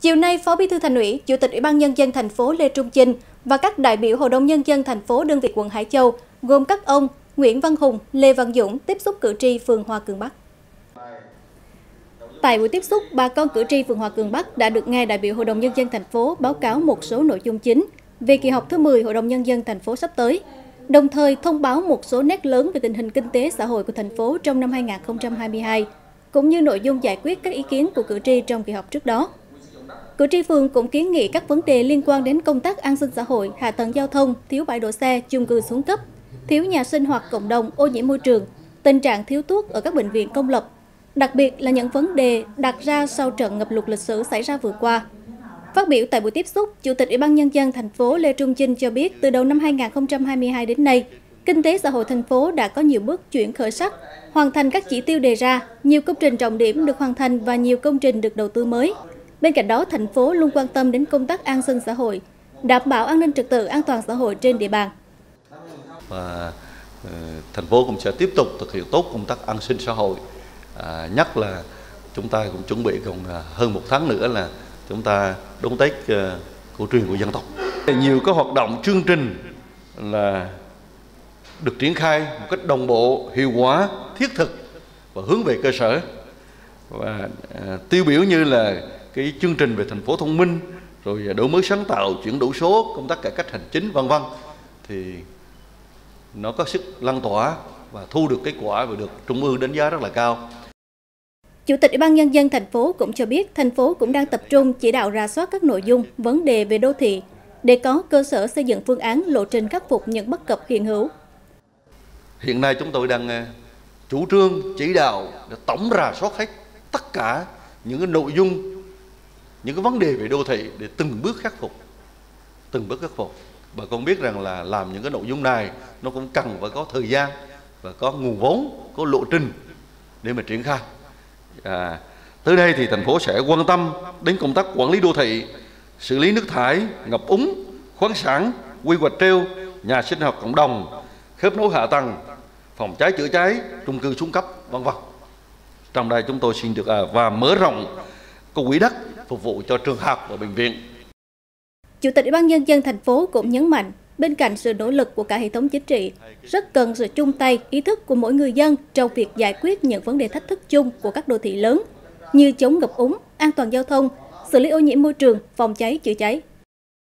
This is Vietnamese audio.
Chiều nay, Phó Bí thư Thành ủy, Chủ tịch Ủy ban Nhân dân thành phố Lê Trung Chinh và các đại biểu Hội đồng Nhân dân thành phố đơn vị quận Hải Châu, gồm các ông Nguyễn Văn Hùng, Lê Văn Dũng tiếp xúc cử tri phường Hòa Cường Bắc. Tại buổi tiếp xúc, bà con cử tri phường Hòa Cường Bắc đã được nghe đại biểu Hội đồng Nhân dân thành phố báo cáo một số nội dung chính về kỳ họp thứ 10 Hội đồng Nhân dân thành phố sắp tới, đồng thời thông báo một số nét lớn về tình hình kinh tế xã hội của thành phố trong năm 2022, cũng như nội dung giải quyết các ý kiến của cử tri trong kỳ họp trước đó. Cử tri phường cũng kiến nghị các vấn đề liên quan đến công tác an sinh xã hội, hạ tầng giao thông, thiếu bãi đỗ xe, chung cư xuống cấp, thiếu nhà sinh hoạt cộng đồng, ô nhiễm môi trường, tình trạng thiếu thuốc ở các bệnh viện công lập, đặc biệt là những vấn đề đặt ra sau trận ngập lụt lịch sử xảy ra vừa qua. Phát biểu tại buổi tiếp xúc, Chủ tịch Ủy ban Nhân dân thành phố Lê Trung Chinh cho biết từ đầu năm 2022 đến nay, kinh tế xã hội thành phố đã có nhiều bước chuyển khởi sắc, hoàn thành các chỉ tiêu đề ra, nhiều công trình trọng điểm được hoàn thành và nhiều công trình được đầu tư mới. Bên cạnh đó, thành phố luôn quan tâm đến công tác an sinh xã hội, đảm bảo an ninh trật tự, an toàn xã hội trên địa bàn. Và thành phố cũng sẽ tiếp tục thực hiện tốt công tác an sinh xã hội, nhất là chúng ta cũng chuẩn bị còn hơn một tháng nữa là chúng ta đón Tết cổ truyền của dân tộc. Nhiều các hoạt động, chương trình là được triển khai một cách đồng bộ, hiệu quả, thiết thực và hướng về cơ sở. Và tiêu biểu như là cái chương trình về thành phố thông minh, rồi đổi mới sáng tạo, chuyển đổi số, công tác cải cách hành chính vân vân, thì nó có sức lan tỏa và thu được kết quả và được Trung ương đánh giá rất là cao. Chủ tịch Ủy ban Nhân dân thành phố cũng cho biết thành phố cũng đang tập trung chỉ đạo rà soát các nội dung, vấn đề về đô thị để có cơ sở xây dựng phương án, lộ trình khắc phục những bất cập hiện hữu. Hiện nay chúng tôi đang chủ trương chỉ đạo để tổng rà soát hết tất cả những cái nội dung, những cái vấn đề về đô thị để từng bước khắc phục, Bà con biết rằng là làm những cái nội dung này nó cũng cần phải có thời gian và có nguồn vốn, có lộ trình để mà triển khai. Tới đây thì thành phố sẽ quan tâm đến công tác quản lý đô thị, xử lý nước thải, ngập úng, khoáng sản, quy hoạch treo, nhà sinh hoạt cộng đồng, khớp nối hạ tầng, phòng cháy chữa cháy, chung cư xuống cấp vân vân. Trong đây chúng tôi xin được và mở rộng các quỹ đất phục vụ cho trường học và bệnh viện. Chủ tịch Ủy ban Nhân dân thành phố cũng nhấn mạnh, bên cạnh sự nỗ lực của cả hệ thống chính trị, rất cần sự chung tay, ý thức của mỗi người dân trong việc giải quyết những vấn đề thách thức chung của các đô thị lớn như chống ngập úng, an toàn giao thông, xử lý ô nhiễm môi trường, phòng cháy, chữa cháy.